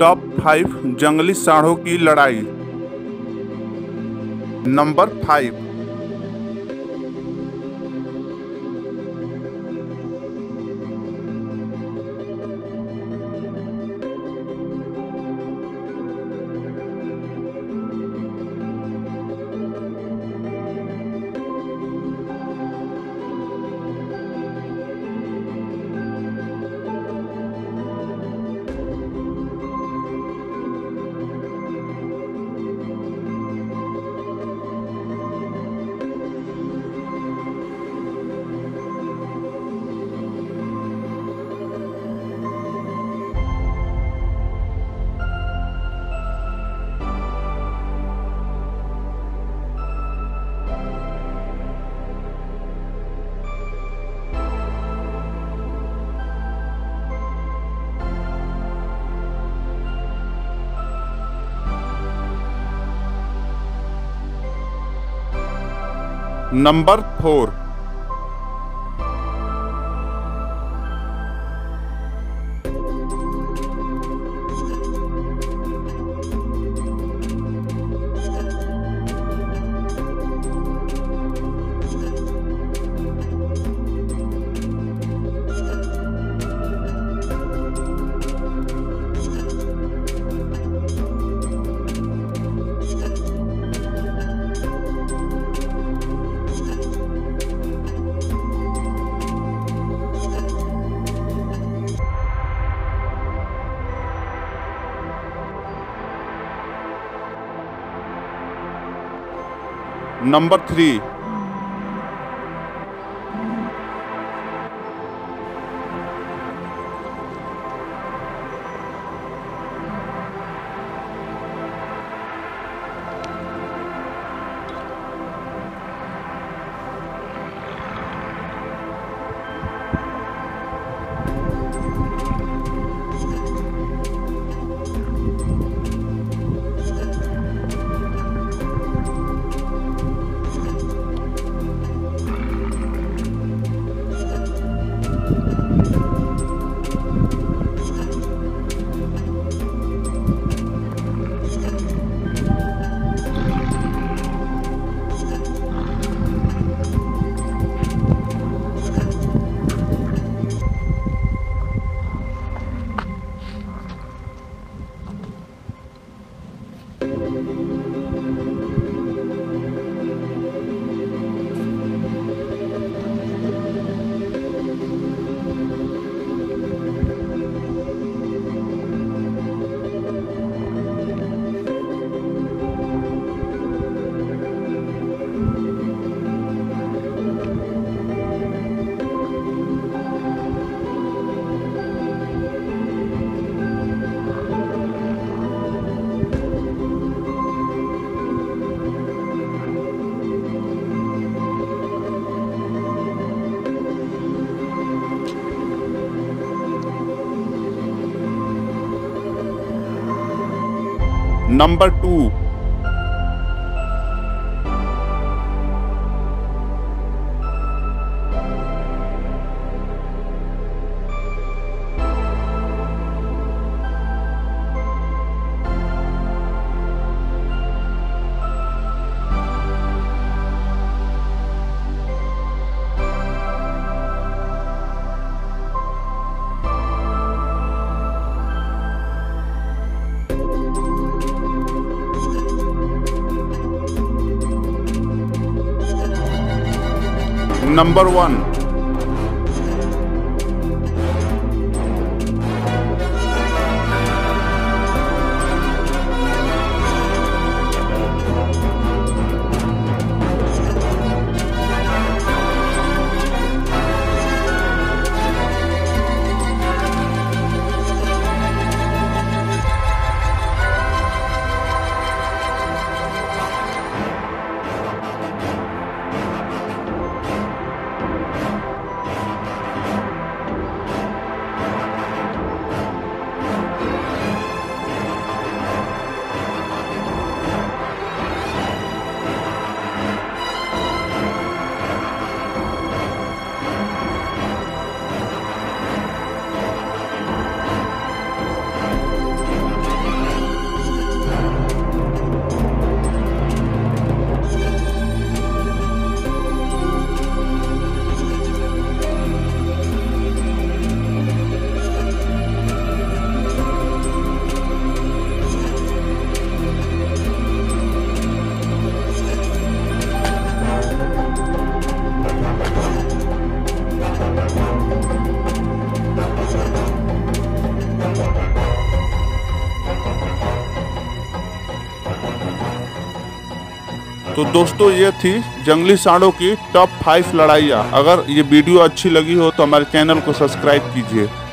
Top 5 जंगली सांडों की लड़ाई। Number 5, number 4, number 3, number 2, number 1, तो दोस्तों ये थी जंगली सांडों की टॉप 5 लड़ाइयाँ। अगर ये वीडियो अच्छी लगी हो तो हमारे चैनल को सब्सक्राइब कीजिए।